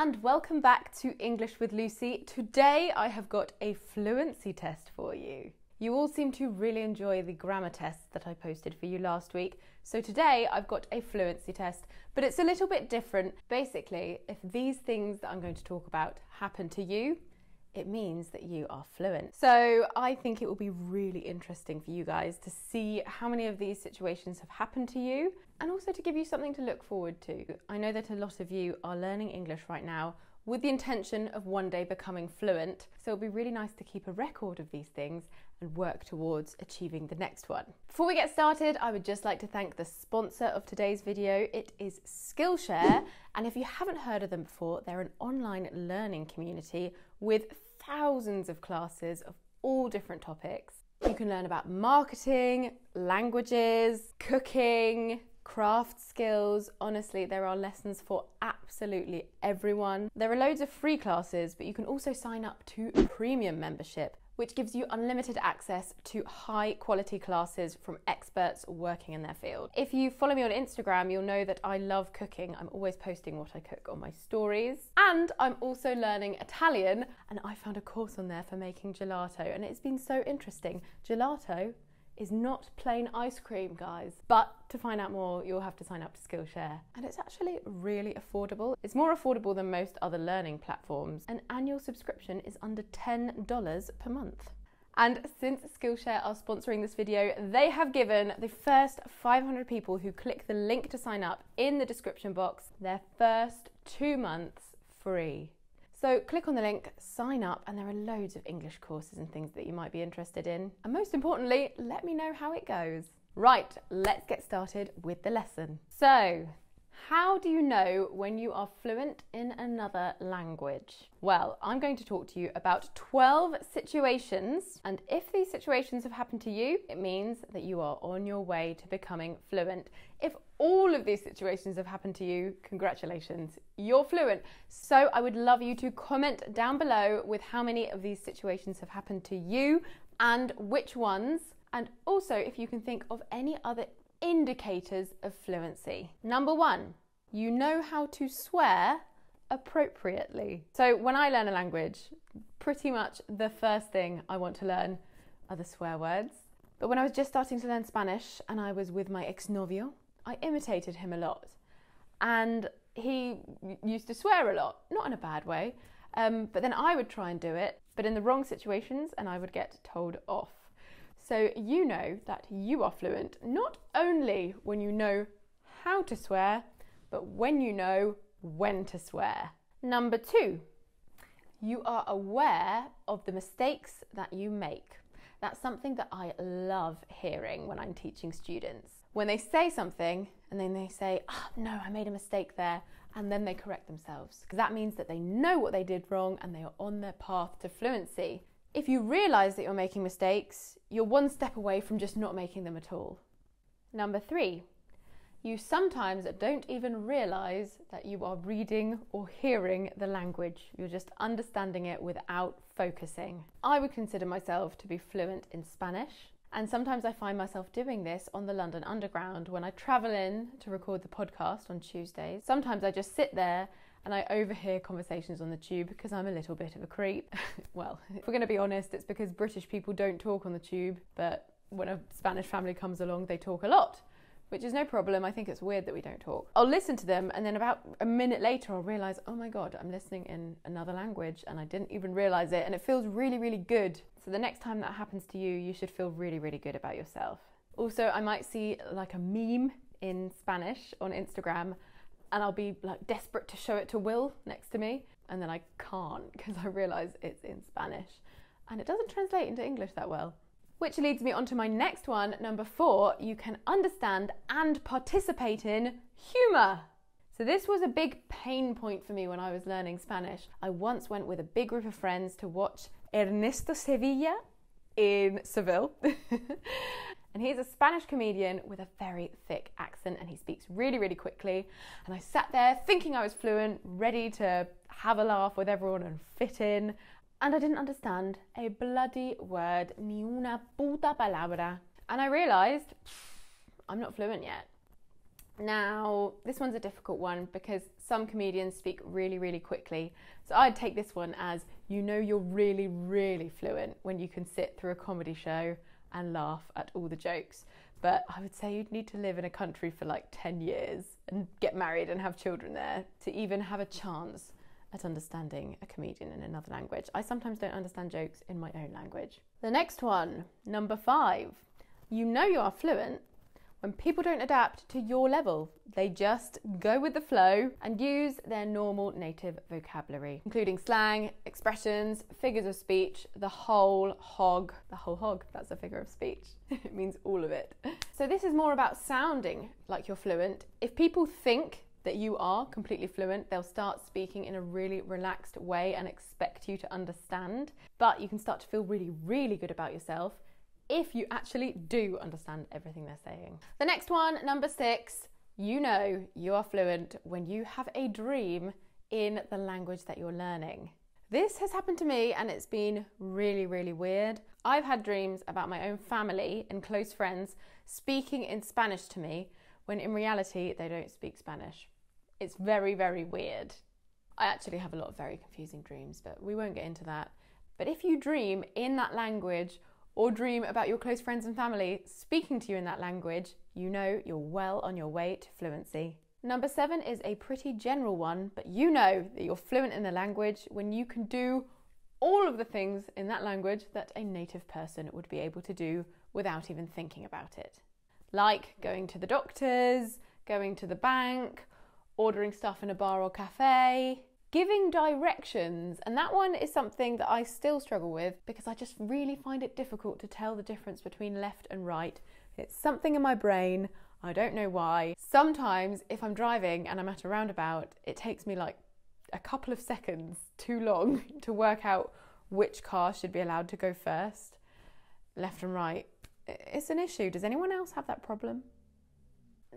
and welcome back to English with Lucy. Today I have got a fluency test for you. You all seem to really enjoy the grammar tests that I posted for you last week, so today I've got a fluency test, but it's a little bit different. Basically, if these things that I'm going to talk about happen to you, it means that you are fluent. So I think it will be really interesting for you guys to see how many of these situations have happened to you, and also to give you something to look forward to. I know that a lot of you are learning English right now with the intention of one day becoming fluent, so it'll be really nice to keep a record of these things and work towards achieving the next one. Before we get started, I would just like to thank the sponsor of today's video. It is Skillshare, and if you haven't heard of them before, they're an online learning community with thousands of classes of all different topics. You can learn about marketing, languages, cooking, craft skills. Honestly, there are lessons for absolutely everyone. There are loads of free classes, but you can also sign up to premium membership, which gives you unlimited access to high quality classes from experts working in their field. If you follow me on Instagram, you'll know that I love cooking. I'm always posting what I cook on my stories. And I'm also learning Italian, and I found a course on there for making gelato, and it's been so interesting. Gelato is not plain ice cream, guys. But to find out more, you'll have to sign up to Skillshare. And it's actually really affordable. It's more affordable than most other learning platforms. An annual subscription is under $10 per month. And since Skillshare are sponsoring this video, they have given the first 500 people who click the link to sign up in the description box their first 2 months free. So click on the link, sign up, and there are loads of English courses and things that you might be interested in. And most importantly, let me know how it goes. Right, let's get started with the lesson. So, how do you know when you are fluent in another language? Well, I'm going to talk to you about 12 situations, and if these situations have happened to you, it means that you are on your way to becoming fluent. If all of these situations have happened to you, congratulations, you're fluent. So I would love you to comment down below with how many of these situations have happened to you and which ones, and also if you can think of any other indicators of fluency. Number one, you know how to swear appropriately. So when I learn a language, pretty much the first thing I want to learn are the swear words. But when I was just starting to learn Spanish and I was with my ex-novio, I imitated him a lot, and he used to swear a lot, not in a bad way, but then I would try and do it, but in the wrong situations, and I would get told off. So you know that you are fluent not only when you know how to swear, but when you know when to swear. Number two, you are aware of the mistakes that you make. That's something that I love hearing when I'm teaching students. When they say something and then they say, oh no, I made a mistake there, and then they correct themselves, because that means that they know what they did wrong and they are on their path to fluency. If you realise that you're making mistakes, you're one step away from just not making them at all. Number three, you sometimes don't even realise that you are reading or hearing the language. You're just understanding it without focusing. I would consider myself to be fluent in Spanish, and sometimes I find myself doing this on the London Underground when I travel in to record the podcast on Tuesdays. Sometimes I just sit there and I overhear conversations on the tube because I'm a little bit of a creep. Well, if we're going to be honest, it's because British people don't talk on the tube, but when a Spanish family comes along, they talk a lot, which is no problem. I think it's weird that we don't talk. I'll listen to them, and then about a minute later, I'll realise, oh my God, I'm listening in another language and I didn't even realise it, and it feels really, really good. So the next time that happens to you, you should feel really, really good about yourself. Also, I might see like a meme in Spanish on Instagram, and I'll be like desperate to show it to Will next to me, and then I can't because I realise it's in Spanish and it doesn't translate into English that well. Which leads me on to my next one, number four, you can understand and participate in humour. So this was a big pain point for me when I was learning Spanish. I once went with a big group of friends to watch Ernesto Sevilla in Seville. And he's a Spanish comedian with a very thick accent, and he speaks really, really quickly. And I sat there thinking I was fluent, ready to have a laugh with everyone and fit in. And I didn't understand a bloody word, ni una puta palabra. And I realised, I'm not fluent yet. Now, this one's a difficult one because some comedians speak really, really quickly. So I'd take this one as, you know, you're really, really fluent when you can sit through a comedy show and laugh at all the jokes. But I would say you'd need to live in a country for like 10 years and get married and have children there to even have a chance at understanding a comedian in another language. I sometimes don't understand jokes in my own language. The next one, number 5. You know you are fluent when people don't adapt to your level. They just go with the flow and use their normal native vocabulary, including slang, expressions, figures of speech, the whole hog. The whole hog, that's a figure of speech. It means all of it. So this is more about sounding like you're fluent. If people think that you are completely fluent, they'll start speaking in a really relaxed way and expect you to understand. But you can start to feel really, really good about yourself if you actually do understand everything they're saying. The next one, number 6, you know you are fluent when you have a dream in the language that you're learning. This has happened to me and it's been really, really weird. I've had dreams about my own family and close friends speaking in Spanish to me when in reality they don't speak Spanish. It's very, very weird. I actually have a lot of very confusing dreams, but we won't get into that. But if you dream in that language or dream about your close friends and family speaking to you in that language, you know you're well on your way to fluency. Number 7 is a pretty general one, but you know that you're fluent in the language when you can do all of the things in that language that a native person would be able to do without even thinking about it. Like going to the doctors, going to the bank, ordering stuff in a bar or cafe, giving directions, and that one is something that I still struggle with because I just really find it difficult to tell the difference between left and right. It's something in my brain, I don't know why. Sometimes if I'm driving and I'm at a roundabout, it takes me like a couple of seconds too long to work out which car should be allowed to go first. Left and right, it's an issue. Does anyone else have that problem?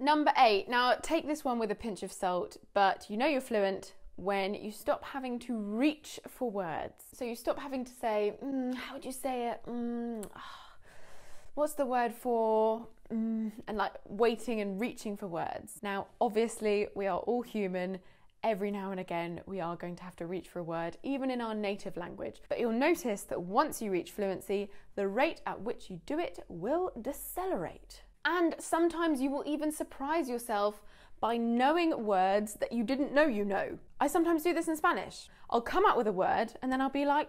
Number 8, now take this one with a pinch of salt, but you know you're fluent when you stop having to reach for words. So you stop having to say, how would you say it? What's the word for? And like waiting and reaching for words. Now, obviously we are all human. Every now and again, we are going to have to reach for a word, even in our native language. But you'll notice that once you reach fluency, the rate at which you do it will decelerate. And sometimes you will even surprise yourself by knowing words that you didn't know you know. I sometimes do this in Spanish. I'll come up with a word and then I'll be like,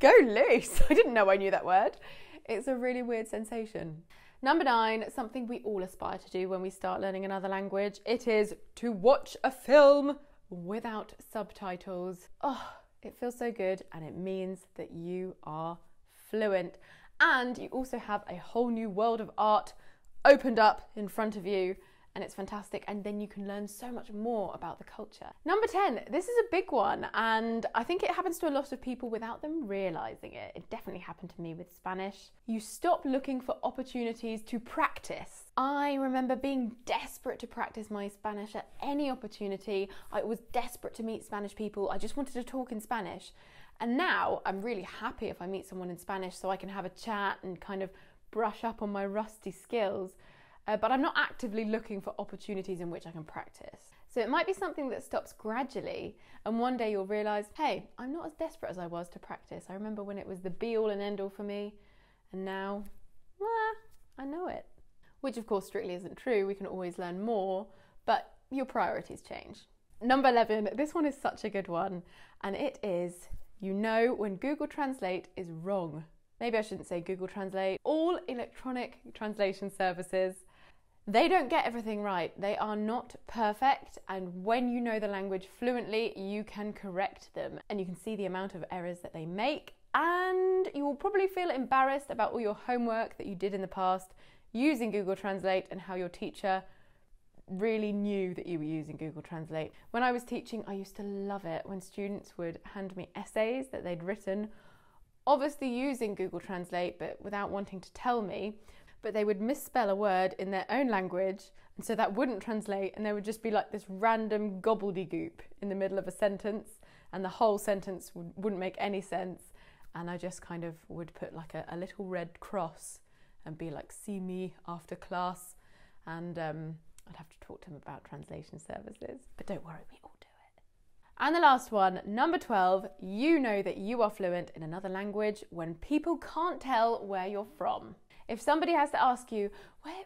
go loose, I didn't know I knew that word. It's a really weird sensation. Number 9, something we all aspire to do when we start learning another language. It is to watch a film without subtitles. Oh, it feels so good and it means that you are fluent. And you also have a whole new world of art opened up in front of you. And it's fantastic, and then you can learn so much more about the culture. Number 10, this is a big one, and I think it happens to a lot of people without them realizing it. It definitely happened to me with Spanish. You stop looking for opportunities to practice. I remember being desperate to practice my Spanish at any opportunity. I was desperate to meet Spanish people. I just wanted to talk in Spanish. And now I'm really happy if I meet someone in Spanish so I can have a chat and kind of brush up on my rusty skills. But I'm not actively looking for opportunities in which I can practice. So it might be something that stops gradually, and one day you'll realise, hey, I'm not as desperate as I was to practice. I remember when it was the be-all and end-all for me, and now, I know it. Which of course strictly isn't true, we can always learn more, but your priorities change. Number 11, this one is such a good one, and it is, you know when Google Translate is wrong. Maybe I shouldn't say Google Translate. All electronic translation services, they don't get everything right. They are not perfect, and when you know the language fluently, you can correct them, and you can see the amount of errors that they make, and you will probably feel embarrassed about all your homework that you did in the past using Google Translate and how your teacher really knew that you were using Google Translate. When I was teaching, I used to love it when students would hand me essays that they'd written, obviously using Google Translate, but without wanting to tell me, but they would misspell a word in their own language, and so that wouldn't translate, and there would just be like this random gobbledygook in the middle of a sentence, and the whole sentence wouldn't make any sense, and I just kind of would put like a little red cross and be like, see me after class, and I'd have to talk to him about translation services, but don't worry, we all do it. And the last one, number 12, you know that you are fluent in another language when people can't tell where you're from. If somebody has to ask you,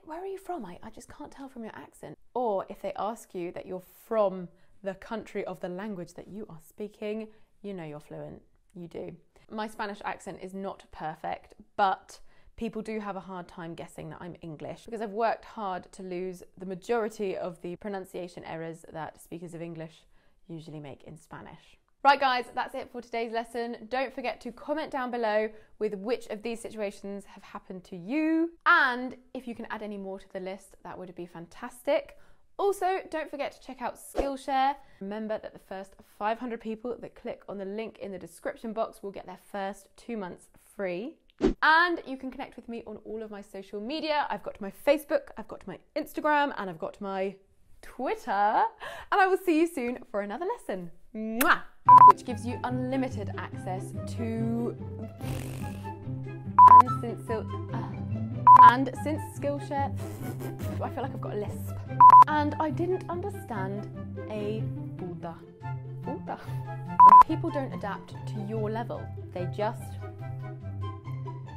where are you from? I just can't tell from your accent. Or if they ask you that you're from the country of the language that you are speaking, you know you're fluent, you do. My Spanish accent is not perfect, but people do have a hard time guessing that I'm English because I've worked hard to lose the majority of the pronunciation errors that speakers of English usually make in Spanish. Right guys, that's it for today's lesson. Don't forget to comment down below with which of these situations have happened to you, and if you can add any more to the list, that would be fantastic. Also, don't forget to check out Skillshare. Remember that the first 500 people that click on the link in the description box will get their first 2 months free. And you can connect with me on all of my social media. I've got my Facebook, I've got my Instagram, and I've got my Twitter. And I will see you soon for another lesson. Mwah! Which gives you unlimited access to... And since Skillshare, I feel like I've got a lisp. And I didn't understand a Buddha. Buddha. People don't adapt to your level. They just,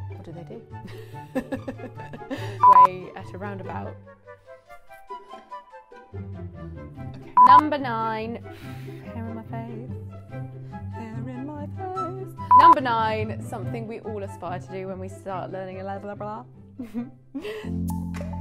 what do they do? Way at a roundabout. Okay. Number 9. Hair in my face. Hair in my face. Number 9. Something we all aspire to do when we start learning a blah blah blah.